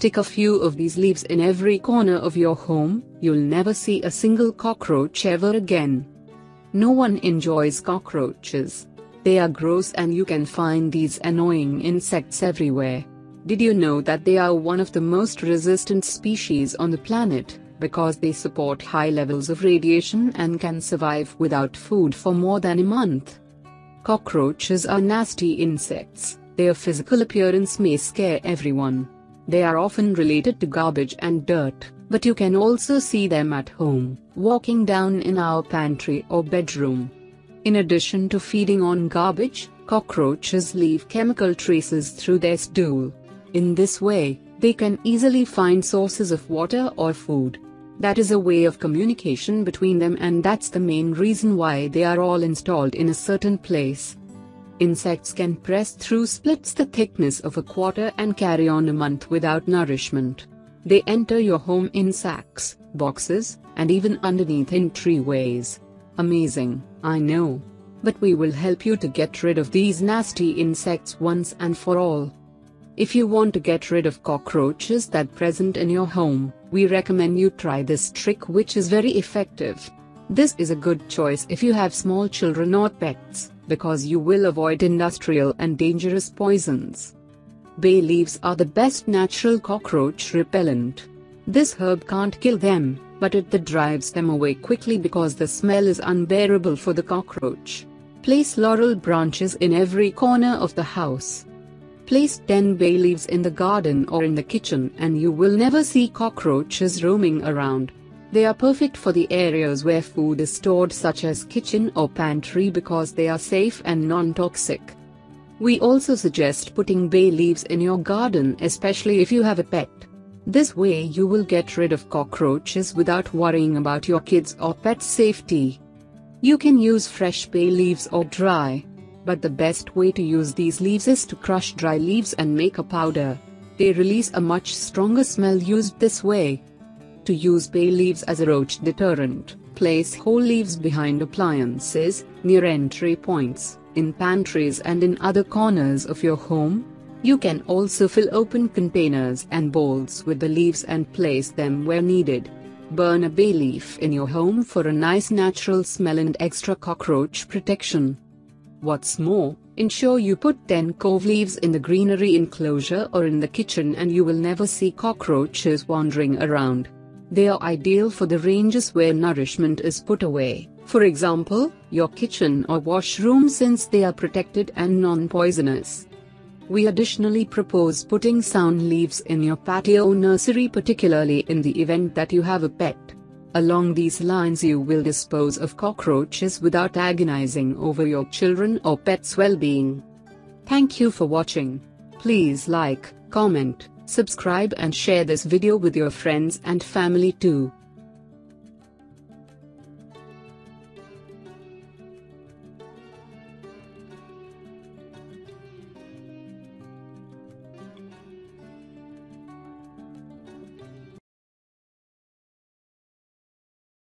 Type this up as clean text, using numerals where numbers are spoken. stick a few of these leaves in every corner of your home, you'll never see a single cockroach ever again. No one enjoys cockroaches. They are gross and you can find these annoying insects everywhere. Did you know that they are one of the most resistant species on the planet, because they support high levels of radiation and can survive without food for more than a month? Cockroaches are nasty insects. Their physical appearance may scare everyone. They are often related to garbage and dirt, but you can also see them at home, walking down in our pantry or bedroom. In addition to feeding on garbage, cockroaches leave chemical traces through their stool. In this way, they can easily find sources of water or food. That is a way of communication between them, and that's the main reason why they are all installed in a certain place. Insects can press through splits the thickness of a quarter and carry on a month without nourishment. They enter your home in sacks, boxes, and even underneath in treeways. Amazing, I know. But we will help you to get rid of these nasty insects once and for all. If you want to get rid of cockroaches that are present in your home, we recommend you try this trick, which is very effective. This is a good choice if you have small children or pets, because you will avoid industrial and dangerous poisons. Bay leaves are the best natural cockroach repellent. This herb can't kill them, but it drives them away quickly because the smell is unbearable for the cockroach. Place laurel branches in every corner of the house. Place 10 bay leaves in the garden or in the kitchen and you will never see cockroaches roaming around. They are perfect for the areas where food is stored, such as kitchen or pantry, because they are safe and non-toxic. We also suggest putting bay leaves in your garden, especially if you have a pet. This way you will get rid of cockroaches without worrying about your kids' or pets' safety. You can use fresh bay leaves or dry. But the best way to use these leaves is to crush dry leaves and make a powder. They release a much stronger smell used this way. To use bay leaves as a roach deterrent, place whole leaves behind appliances, near entry points, in pantries and in other corners of your home. You can also fill open containers and bowls with the leaves and place them where needed. Burn a bay leaf in your home for a nice natural smell and extra cockroach protection. What's more, ensure you put 10 clove leaves in the greenery enclosure or in the kitchen and you will never see cockroaches wandering around. They are ideal for the ranges where nourishment is put away, for example, your kitchen or washroom, since they are protected and non-poisonous. We additionally propose putting sound leaves in your patio nursery, particularly in the event that you have a pet. Along these lines you will dispose of cockroaches without agonizing over your children or pets' well-being. Thank you for watching. Please like, comment, subscribe and share this video with your friends and family too.